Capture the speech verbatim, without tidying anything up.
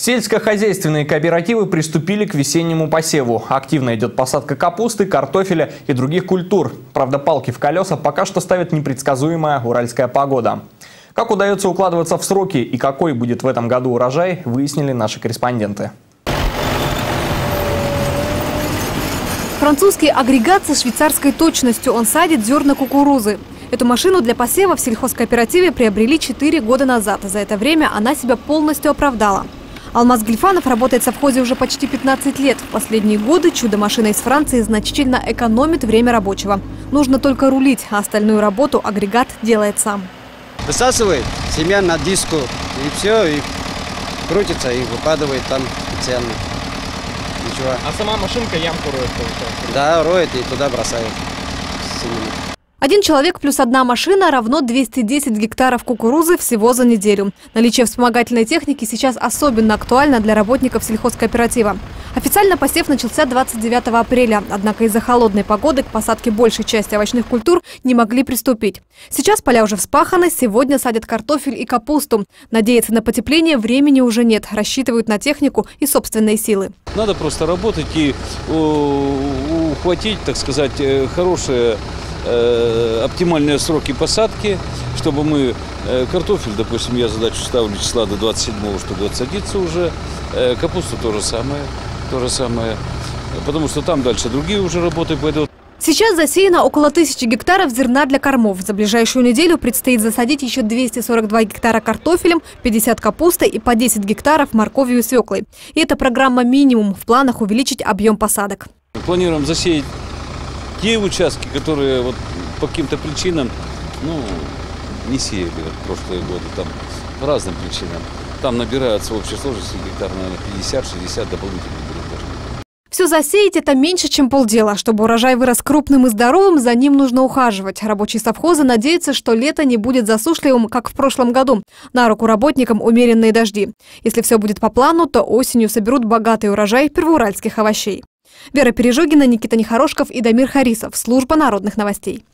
Сельскохозяйственные кооперативы приступили к весеннему посеву. Активно идет посадка капусты, картофеля и других культур. Правда, палки в колеса пока что ставит непредсказуемая уральская погода. Как удается укладываться в сроки и какой будет в этом году урожай, выяснили наши корреспонденты. Французский агрегат со швейцарской точностью. Он садит зерна кукурузы. Эту машину для посева в сельхозкооперативе приобрели четыре года назад. За это время она себя полностью оправдала. Алмаз Гильфанов работает в совхозе уже почти пятнадцать лет. В последние годы чудо-машина из Франции значительно экономит время рабочего. Нужно только рулить, а остальную работу агрегат делает сам. Высасывает семян на диску, и все, и крутится, и выпадывает там специально. Ничего. А сама машинка ямку роет? Получается. Да, роет и туда бросает семена. Один человек плюс одна машина равно двести десять гектаров кукурузы всего за неделю. Наличие вспомогательной техники сейчас особенно актуально для работников сельхозкооператива. Официально посев начался двадцать девятого апреля, однако из-за холодной погоды к посадке большей части овощных культур не могли приступить. Сейчас поля уже вспаханы, сегодня садят картофель и капусту. Надеяться на потепление времени уже нет, рассчитывают на технику и собственные силы. Надо просто работать и ухватить, так сказать, хорошее... оптимальные сроки посадки, чтобы мы картофель, допустим, я задачу ставлю числа до двадцать седьмого, чтобы отсадиться уже, капусту то же самое, то же самое, потому что там дальше другие уже работы пойдут. Сейчас засеяно около тысячи гектаров зерна для кормов. За ближайшую неделю предстоит засадить еще двести сорок два гектара картофелем, пятьдесят капусты и по десять гектаров морковью и свеклой. И эта программа минимум. В планах увеличить объем посадок. Планируем засеять те участки, которые вот по каким-то причинам ну, не сеяли в прошлые годы, там, по разным причинам. Там набираются в общей сложности гектар, наверное, пятьдесят-шестьдесят дополнительных гектаров. Все засеять – это меньше, чем полдела. Чтобы урожай вырос крупным и здоровым, за ним нужно ухаживать. Рабочие совхоза надеются, что лето не будет засушливым, как в прошлом году. На руку работникам умеренные дожди. Если все будет по плану, то осенью соберут богатый урожай первоуральских овощей. Вера Пережогина, Никита Нихорошков и Дамир Харисов. Служба народных новостей.